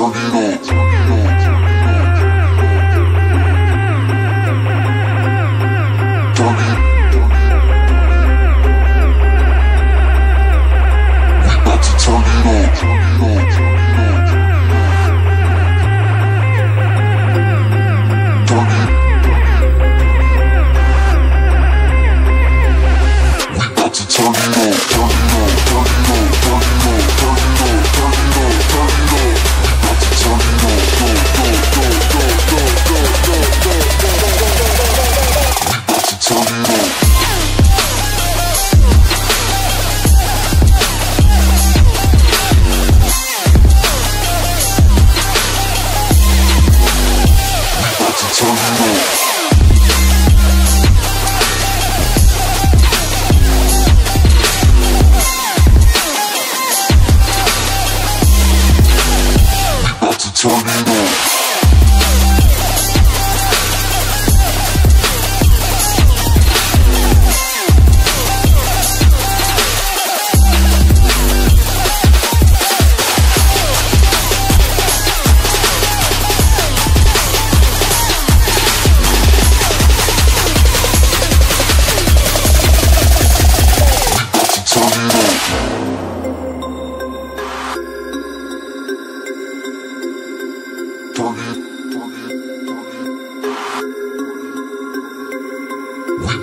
turn it up. We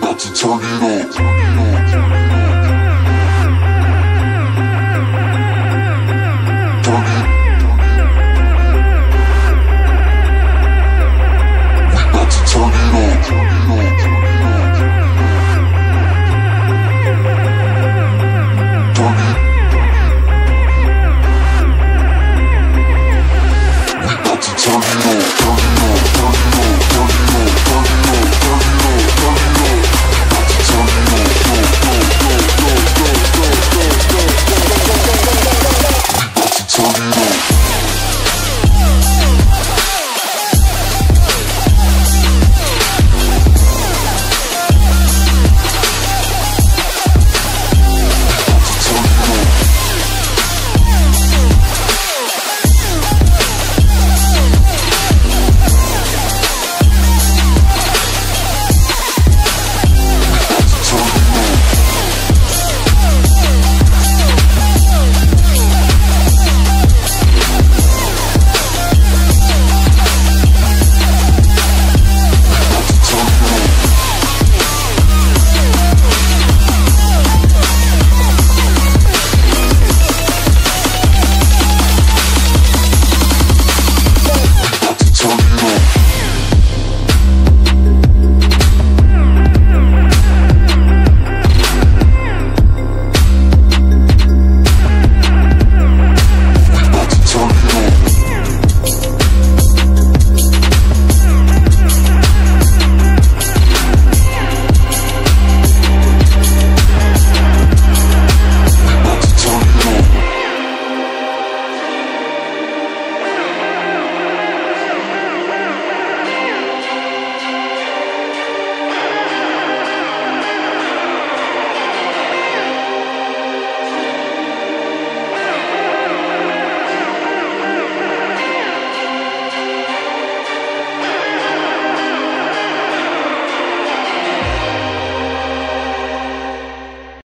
'bout to turn it up.